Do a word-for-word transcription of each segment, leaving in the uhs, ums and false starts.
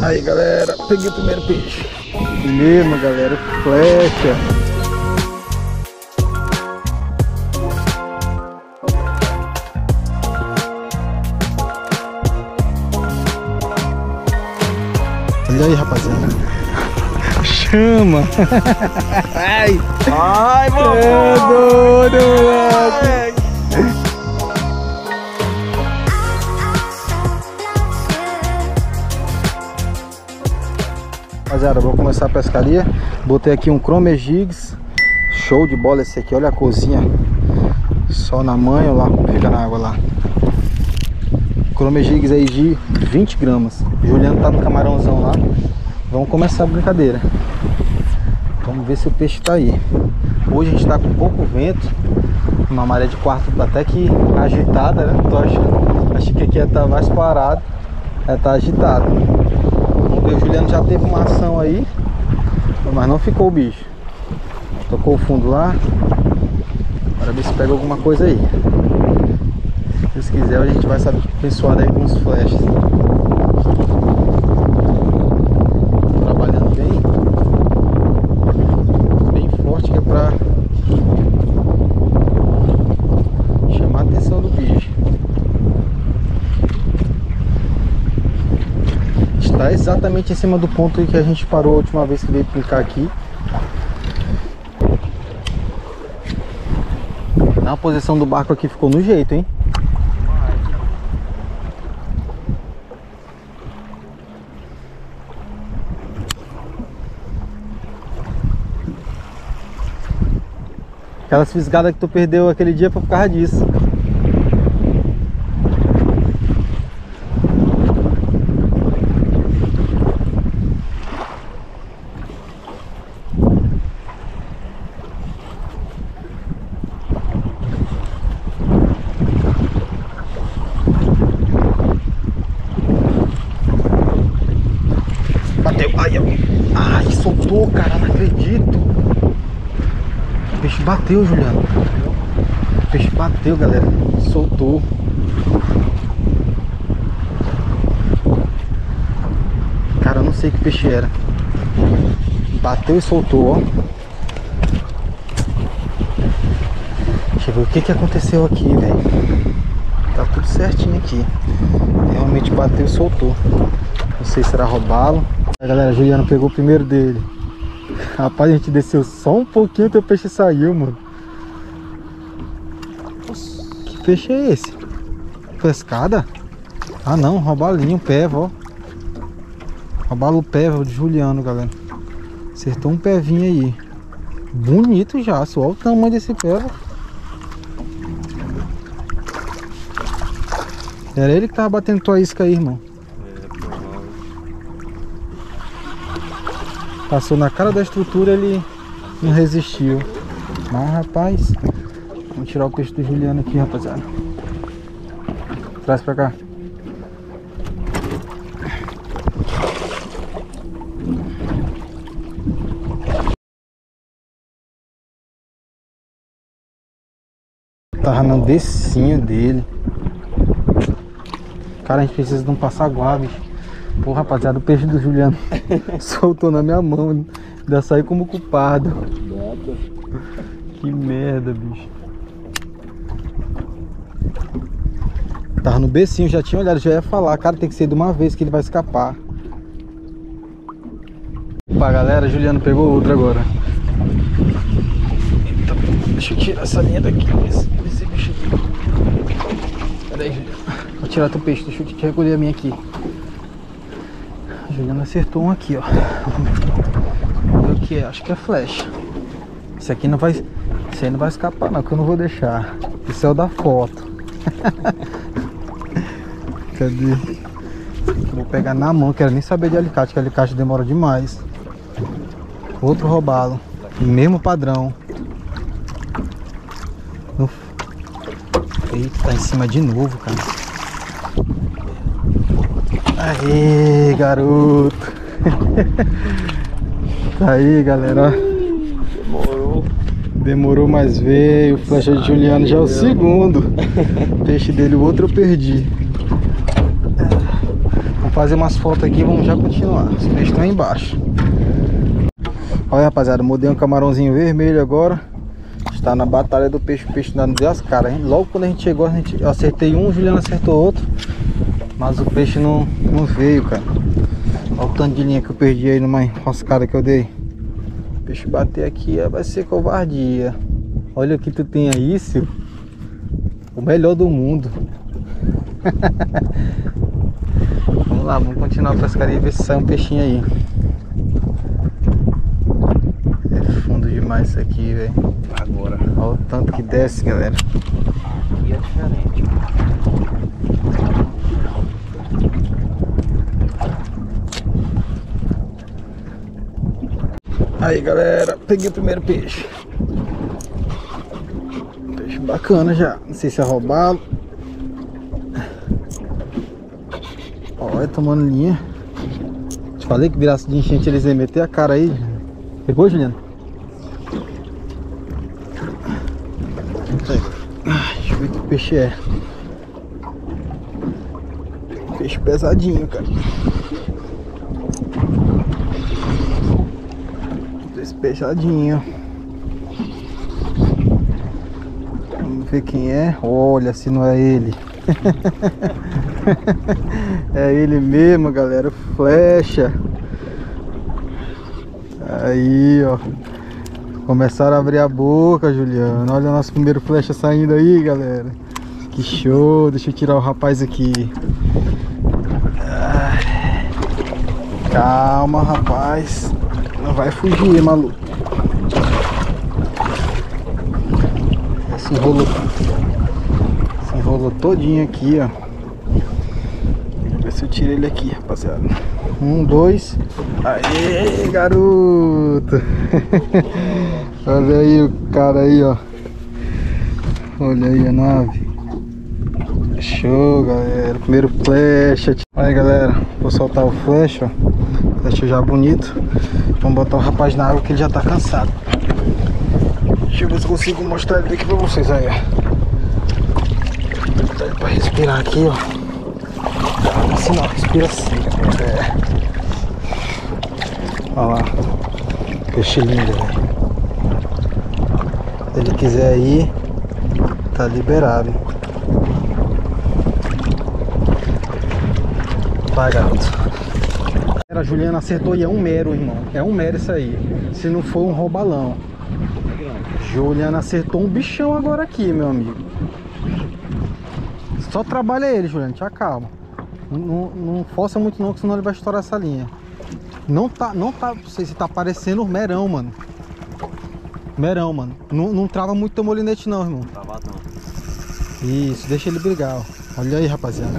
Aí galera, peguei o primeiro peixe. Beleza, galera, flecha. Olha aí, rapaziada. A chama. Ai, ai, mano. É doido, moleque. Rapaziada, vou começar a pescaria. Botei aqui um Chrome Jigs. Show de bola esse aqui, olha a corzinha. Só na manha, lá, fica na água lá. Chrome Jigs aí de vinte gramas. Juliano tá no camarãozão lá. Vamos começar a brincadeira. Vamos ver se o peixe tá aí. Hoje a gente tá com pouco vento. Uma maré de quarto até que agitada, né? Tô achando. Achei que aqui ia estar mais parado. Ia estar agitado. O Juliano já teve uma ação aí, mas não ficou o bicho. Tocou o fundo lá. Agora ver se pega alguma coisa aí. Se quiser, a gente vai se abençoar aí com os flashes. Trabalhando bem, bem forte, que é pra chamar a atenção do bicho. Tá exatamente em cima do ponto que a gente parou a última vez que veio picar aqui. Na posição do barco aqui ficou no jeito, hein? Aquelas fisgadas que tu perdeu aquele dia foi por causa disso. Ai, soltou, cara, não acredito. O peixe bateu, Juliano. O peixe bateu, galera. Soltou. Cara, eu não sei que peixe era. Bateu e soltou, ó. Deixa eu ver o que que aconteceu aqui, velho. Tá tudo certinho aqui. Realmente bateu e soltou. Não sei se era roubá-lo. Galera, o Juliano pegou o primeiro dele. Rapaz, a gente desceu só um pouquinho e teu peixe saiu, mano. Nossa, que peixe é esse? Pescada? Ah não, roubalinho, peva, ó. Roubalo peva de Juliano, galera. Acertou um pevinho aí. Bonito já, só olha o tamanho desse peva. Era ele que tava batendo tua isca aí, irmão. Passou na cara da estrutura, ele não resistiu. Mas, rapaz, vamos tirar o peixe do Juliano aqui, rapaziada. Traz pra cá. Tava no decinho dele. Cara, a gente precisa de um passaguá, bicho. Pô, rapaziada, o peixe do Juliano soltou na minha mão. Ainda saiu como culpado. Que merda, bicho. Tava no becinho, já tinha olhado, já ia falar. Cara, tem que ser de uma vez que ele vai escapar. Opa, galera, Juliano pegou outro agora. Então, deixa eu tirar essa linha daqui. Esse bicho aqui. Pera aí, Juliano. Vou tirar teu peixe, deixa eu te recolher a minha aqui. Juliano acertou um aqui, ó. Vamos ver o que é, acho que é flecha. Esse aqui não vai. Esse aí não vai escapar não, que eu não vou deixar. Esse é o da foto. Cadê? Eu vou pegar na mão, quero nem saber de alicate, que alicate demora demais. Outro robalo. Mesmo padrão. Uf. Eita, tá em cima de novo, cara. Aí, garoto. Aí, galera. Demorou. Demorou, mas veio. Flecha de Juliano já é o segundo. Peixe dele, o outro eu perdi. Vamos fazer umas fotos aqui e vamos já continuar. Os peixes estão aí embaixo. Olha, rapaziada, mudei um camarãozinho vermelho agora. Está na batalha do peixe. O peixe ainda não deu as caras, hein? Logo quando a gente chegou, a gente... eu acertei um, o Juliano acertou outro. Mas o peixe não, não veio, cara. Olha o tanto de linha que eu perdi aí numa enroscada que eu dei. O peixe bater aqui vai ser covardia. Olha o que tu tem aí, Sil. O melhor do mundo. Vamos lá, vamos continuar a pescaria e ver se sai um peixinho aí. É fundo demais isso aqui, velho. Agora. Olha o tanto que desce, galera. Aqui é diferente. Aí, galera, peguei o primeiro peixe. Peixe bacana já. Não sei se é roubado. Olha, tomando linha. Te falei que virasse de enchente eles iam meter a cara aí. Pegou, Juliano? Deixa eu ver que peixe é. Peixe pesadinho, cara. Fechadinho. Vamos ver quem é. Olha, se não é ele. É ele mesmo, galera. Flecha. Aí, ó. Começaram a abrir a boca, Juliano. Olha o nosso primeiro flecha saindo aí, galera. Que show. Deixa eu tirar o rapaz aqui. Calma, rapaz. Não vai fugir, maluco. Se enrolou. Se enrolou todinho aqui, ó. Deixa eu ver se eu tiro ele aqui, rapaziada. Um, dois. Aê, garoto. Olha aí o cara aí, ó. Olha aí a nave. Show, galera. Primeiro flecha. Aí, galera. Vou soltar o flecha, ó. Flecha já bonito. Vamos botar o rapaz na água que ele já tá cansado. Deixa eu ver se consigo mostrar ele aqui pra vocês aí. Vou botar ele pra respirar aqui, ó. Assim não, respira assim. É. Olha lá. Peixe lindo, velho. Se ele quiser ir, tá liberado. Vai, garoto. A Juliana acertou e é um mero, irmão. É um mero isso aí. Se não for um roubalão. Juliana acertou um bichão agora aqui, meu amigo. Só trabalha ele, Juliana. Te acalma. Não, não força muito não, porque senão ele vai estourar essa linha. Não tá, não tá, não sei se tá parecendo um merão, mano. Merão, mano. Não, não trava muito teu molinete não, irmão. Trava não. Isso, deixa ele brigar, ó. Olha aí, rapaziada.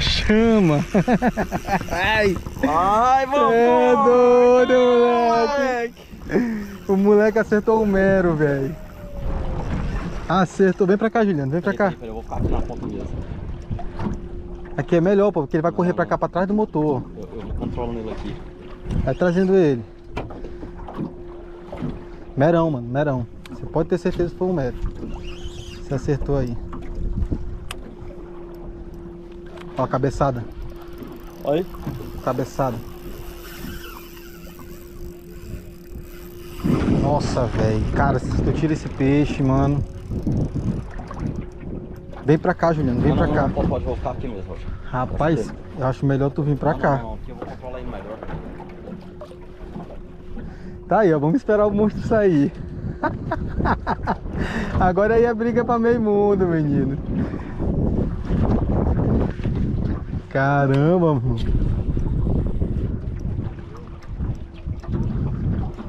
Chama! Ai, ai, mano! É doido, moleque! O moleque acertou o mero, velho. Acertou. Vem pra cá, Juliano. Vem pra cá. Eu vou ficar aqui na ponta mesmo. Aqui é melhor, pô, porque ele vai correr pra cá, pra trás do motor. Eu vou controlando ele aqui. Vai trazendo ele. Merão, mano, merão. Você pode ter certeza que foi um mero. Você acertou aí. Ó, cabeçada. Oi? Cabeçada. Nossa, velho. Cara, se tu tira esse peixe, mano. Vem pra cá, Juliano. Vem não, pra não, cá. Não, pode, pode voltar aqui mesmo. Rapaz, eu acho melhor tu vir pra não, cá. Não, não, aqui eu vou controlar ele melhor. Tá aí, ó. Vamos esperar o monstro sair. Agora aí a briga pra meio mundo, menino. Caramba, mano.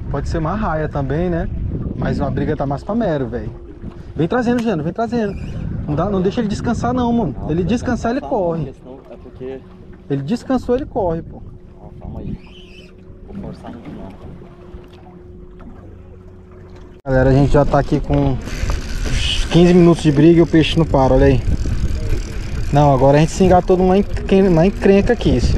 Pode ser uma raia também, né? Mas uma briga tá mais pra mero, velho. Vem trazendo, Jano, vem trazendo. Não, dá, não deixa ele descansar não, mano. Ele descansar, ele corre. Ele descansou, ele corre, pô. Calma aí. Vou forçar muito não. Galera, a gente já tá aqui com quinze minutos de briga e o peixe não para, olha aí. Não, agora a gente se engatou numa encrenca aqui, isso.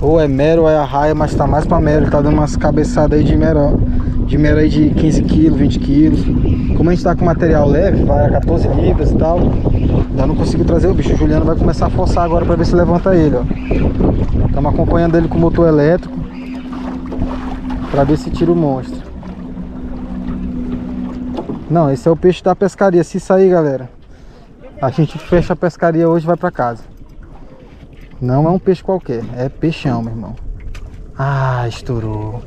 Ou é mero ou é a raia, mas tá mais pra mero. Ele tá dando umas cabeçadas aí de mero, de mera aí de quinze quilos, vinte quilos. Como a gente tá com material leve, vai a quatorze libras e tal, eu não consigo trazer o bicho. O Juliano vai começar a forçar agora para ver se levanta ele, ó. Estamos acompanhando ele com o motor elétrico para ver se tira o monstro. Não, esse é o peixe da pescaria. Se sair, galera, a gente fecha a pescaria hoje e vai para casa. Não é um peixe qualquer, é peixão, meu irmão. Ah, estourou.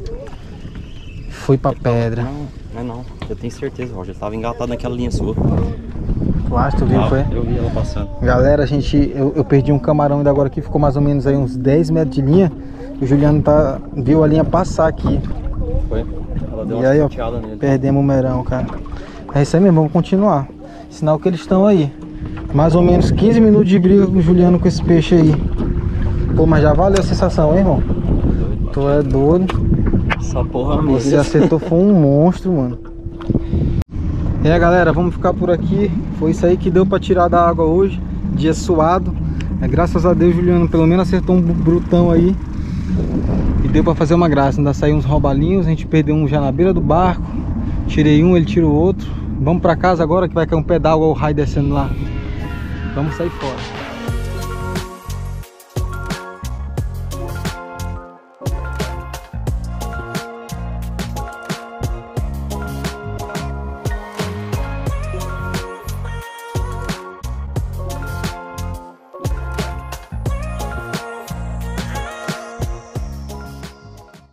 Foi pra pedra. Não, não é não. Eu tenho certeza, Roger. Estava engatado naquela linha sua. Tu acha? Tu viu? Ah, foi? Eu vi ela passando. Galera, a gente, eu, eu perdi um camarão ainda agora aqui. Ficou mais ou menos aí uns dez metros de linha. O Juliano tá, viu a linha passar aqui. Foi. Ela deu e uma aí, ó, nele. Perdemos o merão, cara. É isso aí mesmo, vamos continuar. Sinal que eles estão aí. Mais ou menos quinze minutos de briga com o Juliano com esse peixe aí. Pô, mas já valeu a sensação, hein, irmão? Tu é doido. Essa porra mesmo. Você acertou, foi um monstro, mano. É, galera, vamos ficar por aqui. Foi isso aí que deu pra tirar da água hoje. Dia suado. É, graças a Deus, Juliano pelo menos acertou um brutão aí. E deu pra fazer uma graça. Ainda saiu uns roubalinhos. A gente perdeu um já na beira do barco. Tirei um, ele tirou outro. Vamos pra casa agora que vai cair um pé d'água, o raio descendo lá. Vamos sair fora.